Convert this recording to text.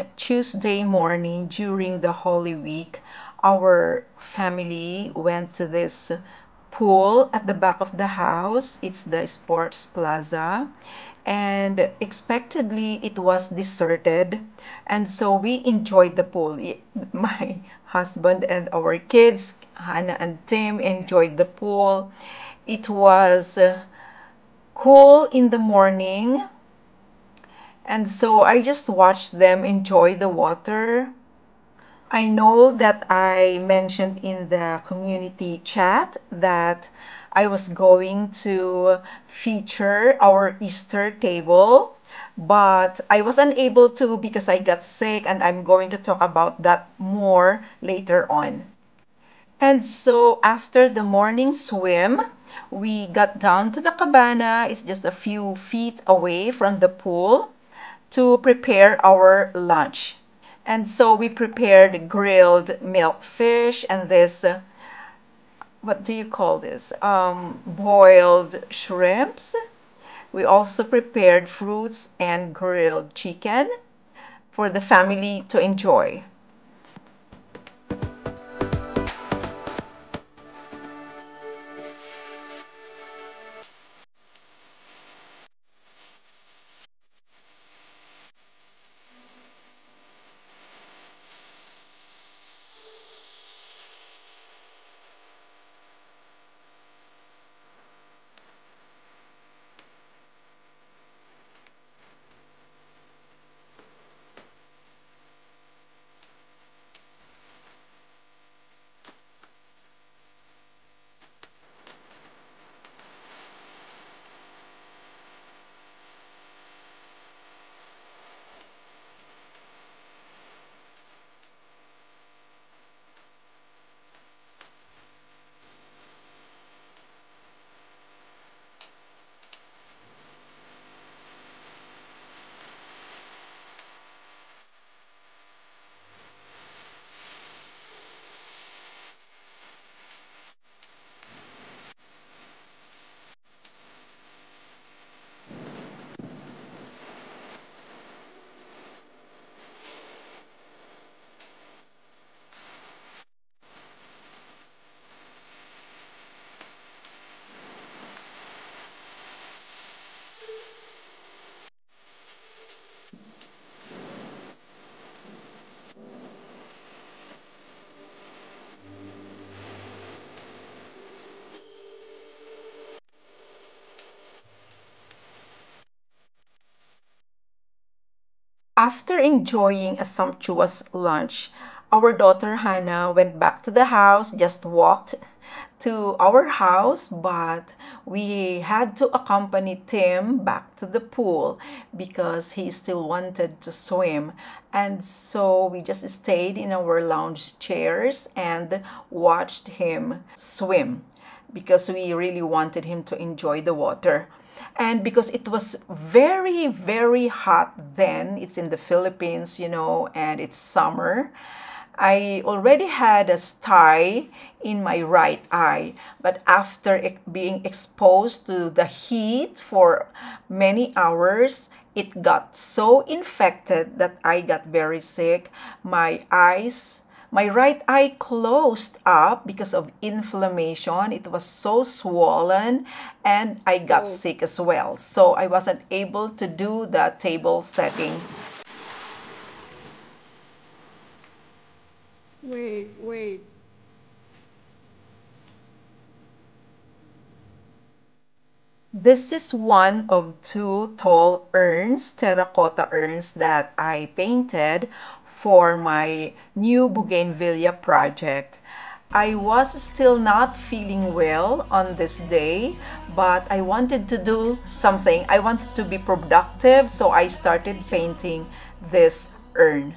on Tuesday morning during the Holy Week, our family went to this pool at the back of the house. It's the Sports Plaza, and expectedly it was deserted, and so we enjoyed the pool. My husband and our kids, Hannah and Tim, enjoyed the pool. It was cool in the morning, and so I just watched them enjoy the water. I know that I mentioned in the community chat that I was going to feature our Easter table, but I was unable to because I got sick, and I'm going to talk about that more later on. And so after the morning swim, we got down to the cabana. It's just a few feet away from the pool to prepare our lunch. And so we prepared grilled milkfish and this, what do you call this, boiled shrimps. We also prepared fruits and grilled chicken for the family to enjoy. After enjoying a sumptuous lunch, our daughter Hannah went back to the house, just walked to our house, but we had to accompany Tim back to the pool because he still wanted to swim. And so we just stayed in our lounge chairs and watched him swim because we really wanted him to enjoy the water. And because it was very, very hot then, it's in the Philippines, you know, and it's summer, I already had a sty in my right eye. But after being exposed to the heat for many hours, it got so infected that I got very sick. My right eye closed up because of inflammation. It was so swollen, and I got sick as well. So I wasn't able to do the table setting. Wait. This is one of two tall urns, terracotta urns, that I painted for my new Bougainvillea project. I was still not feeling well on this day, but I wanted to do something. I wanted to be productive, so I started painting this urn.